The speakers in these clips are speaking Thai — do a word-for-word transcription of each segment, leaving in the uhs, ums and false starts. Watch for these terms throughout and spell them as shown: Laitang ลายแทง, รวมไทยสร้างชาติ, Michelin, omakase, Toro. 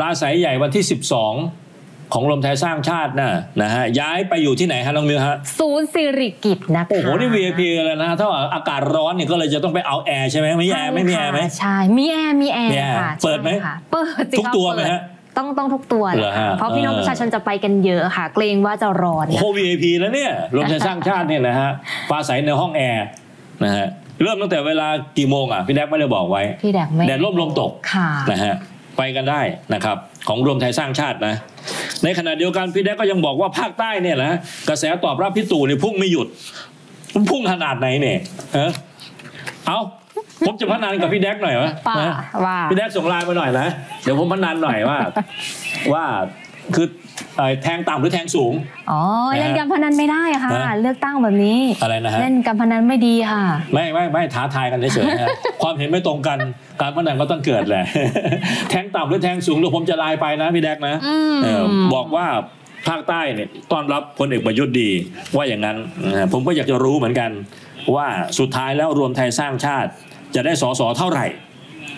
ปราศัยใหญ่วันที่สิบสองของรวมไทยสร้างชาติน่ะนะฮะย้ายไปอยู่ที่ไหนฮะน้องมิวฮะศูนย์สิริกิติ์นะคะโอ้โหนี่ วี ไอ พี เลยนะถ้าอากาศร้อนเนี่ยก็เลยจะต้องไปเอาแอร์ใช่ไหมไม่แอร์ไม่มีแอร์ไหมใช่มีแอร์มีแอร์ค่ะเปิดไหมเปิดทุกตัวไหมฮะต้องต้องทุกตัวเลยเพราะพี่น้องประชาชนจะไปกันเยอะค่ะเกรงว่าจะร้อนโควิด วี ไอ พี แล้วเนี่ยรวมไทยสร้างชาติเนี่ยนะฮะปราศัยในห้องแอร์นะฮะเริ่มตั้งแต่เวลากี่โมงอ่ะพี่แดกไม่ได้บอกไว้พี่แดกไม่แดดร่มลมตกนะฮะไปกันได้นะครับของรวมไทยสร้างชาตินะในขณะเดียวกันพี่แดกก็ยังบอกว่าภาคใต้เนี่ยนะกระแสตอบรับพี่ตู่เนี่ยพุ่งไม่หยุดพุ่งขนาดไหนเนี่ยเออเอาผมจะพัฒนากับพี่แดกหน่อยวะว่าพี่แดกส่งไลน์มาหน่อยนะเดี๋ยวผมพัฒนาหน่อยว่าว่าคือแทงต่ำหรือแทงสูงอ๋อเล่นการพนันไม่ได้ค่ะเลือกตั้งแบบนี้อะไรนะฮะเล่นการพนันไม่ดีค่ะไม่ไม่ไม่ท้าทายกันเฉยๆความเห็นไม่ตรงกันการพนันก็ต้องเกิดแหละแทงต่ำหรือแทงสูงเดี๋ยวผมจะไลน์ไปนะพี่แดกนะบอกว่าภาคใต้เนี่ยต้อนรับพลเอกประยุทธ์ดีว่าอย่างนั้นผมก็อยากจะรู้เหมือนกันว่าสุดท้ายแล้วรวมไทยสร้างชาติจะได้สสเท่าไหร่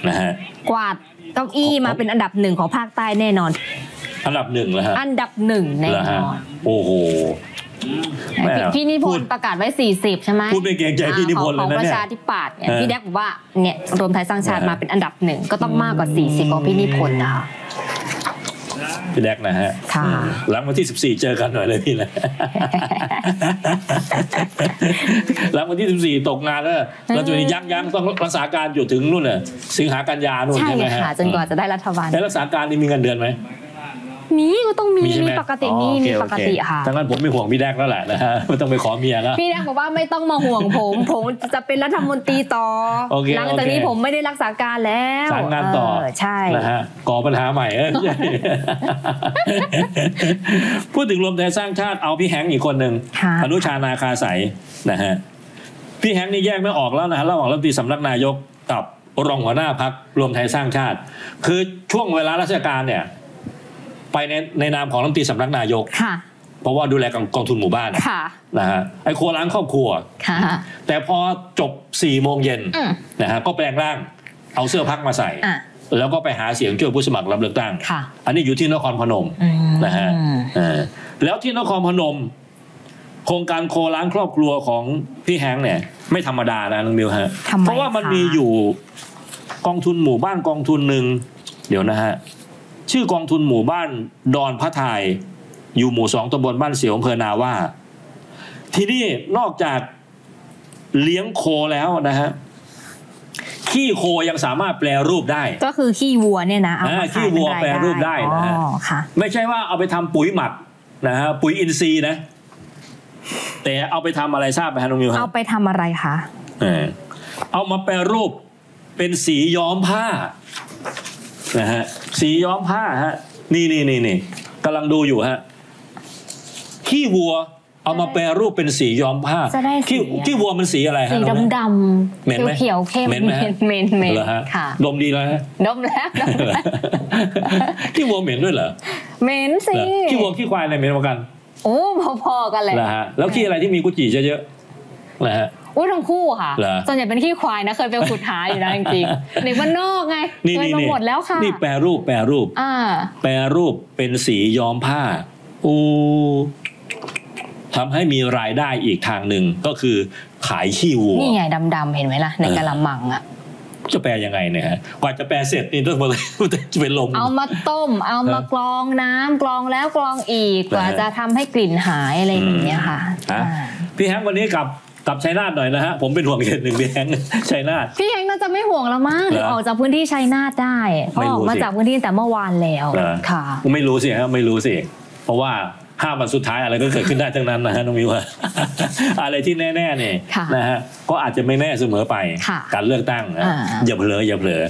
นะฮะกวาดเก้าอี้มาเป็นอันดับหนึ่งของภาคใต้แน่นอนอันดับหนึ่งแล้วฮะอันดับหนึ่งแน่นอนโอ้โหพี่นิพนธ์ประกาศไว้สี่สิบใช่ไหมพูดเป็นเกรงใจพี่นิพนธ์เลยนะเนี่ยของประชาธิปัตย์พี่แดกบอกว่าเนี่ยรวมไทยสร้างชาติมาเป็นอันดับหนึ่งก็ต้องมากกว่าสี่สิบของพี่นิพนธ์นะคะพี่แดกนะฮะหลังวันที่สิบสี่เจอกันหน่อยเลยพี่นะหลังวันที่สิบสี่ตกงานแล้วเราจะยักยั้งต้องรักษาการอยู่ถึงนู่นน่ะสิงหากันยานู่นใช่ไหมฮะจนกว่าจะได้รัฐบาลแล้วรักษาการนี่มีเงินเดือนไหมมีก็ต้องมีมีปกติมีมีปกติค่ะดังนั้นผมไม่ห่วงพี่แดกแล้วแหละนะฮะไม่ต้องไปขอเมียแล้วพี่แดกบอกว่าไม่ต้องมาห่วงผมผมจะเป็นรัฐมนตรีต่อหลังจากนี้ผมไม่ได้รักษาการแล้วสารงานต่อใช่นะฮะก่อปัญหาใหม่พูดถึงรวมไทยสร้างชาติเอาพี่แฮงอีกคนหนึ่งอนุชา นาคาไสยนะฮะพี่แฮงนี่แยกไม่ออกแล้วนะฮะระหว่างรัฐมนตรีสำนักนายกกับรองหัวหน้าพรรครวมไทยสร้างชาติคือช่วงเวลาราชการเนี่ยไปในในนามของรัฐมนตรีสำนักนายกเพราะว่าดูแลกองทุนหมู่บ้านนะฮะไอ้ครัวล้างครอบครัวแต่พอจบสี่โมงเย็นนะฮะก็แปลงร่างเอาเสื้อพักมาใส่แล้วก็ไปหาเสียงช่วยผู้สมัครรับเลือกตั้งอันนี้อยู่ที่นครพนมนะฮะแล้วที่นครพนมโครงการครัวล้างครอบครัวของพี่แฮงเนี่ยไม่ธรรมดานะน้องมิวฮะเพราะว่ามันมีอยู่กองทุนหมู่บ้านกองทุนหนึ่งเดี๋ยวนะฮะชื่อกองทุนหมู่บ้านดอนพระทายอยู่หมู่สองตำบลบ้านเสียวอำเภอนาว่าที่นี่นอกจากเลี้ยงโคแล้วนะฮะขี้โคยังสามารถแปรรูปได้ก็คือขี้วัวเนี่ยนะขี้วัวแปรรูปได้นะฮะไม่ใช่ว่าเอาไปทำปุ๋ยหมักนะฮะปุ๋ยอินทรีย์นะแต่เอาไปทำอะไรทราบไหมฮะน้องมิวฮะเอาไปทำอะไรคะเออเอามาแปรรูปเป็นสีย้อมผ้านะฮะสีย้อมผ้าฮะนี่นี่นี่นี่กำลังดูอยู่ฮะขี้วัวเอามาแปรรูปเป็นสีย้อมผ้าขี้ขี้วัวมันสีอะไรฮะสีดำดำเหม็นไหมเขียวเข้มเหม็นเหม็นเหม็นค่ะดมดีแล้วดมแล้วขี้วัวเหม็นด้วยเหรอเหม็นสิขี้วัวขี้ควายอะไรเหม็นเหมือนกันโอ้พอๆกันเลยนะฮะแล้วขี้อะไรที่มีกุจิเยอะๆนะฮะอุ้ยทั้งคู่ค่ะส่วนใหญ่เป็นขี้ควายนะเคยไปขุดหาอยู่นะจริงๆเด็กบ้านนอกไงเคยมาหมดแล้วค่ะนี่แปรรูปแปรรูปแปรรูปเป็นสีย้อมผ้าอูทำให้มีรายได้อีกทางหนึ่งก็คือขายขี้วัวนี่ไงดำๆเห็นไหมล่ะในกะละมังอ่ะจะแปลยังไงเนี่ยฮะกว่าจะแปลเสร็จนี่ต้องจะเป็นลมเอามาต้มเอามากรองน้ำกรองแล้วกรองอีกกว่าจะทำให้กลิ่นหายอะไรอย่างเงี้ยค่ะพี่แฮงวันนี้กับกับชัยนาทหน่อยนะฮะผมเป็นห่วงเขตหนึ่งพี่แฮงชัยนาทพี่แฮงน่าจะไม่ห่วงแล้วมั้งออกจากพื้นที่ชัยนาทได้ออกมาจากพื้นที่แต่เมื่อวานแล้วค่ะไม่รู้สิฮะไม่รู้สิเพราะว่าห้าวันสุดท้ายอะไรก็เกิดขึ้นได้ทั้งนั้นนะฮะน้องมิวว่าอะไรที่แน่ๆเนี่ยนะฮะก็อาจจะไม่แน่เสมอไปการเลือกตั้งอย่าเผลออย่าเผลอ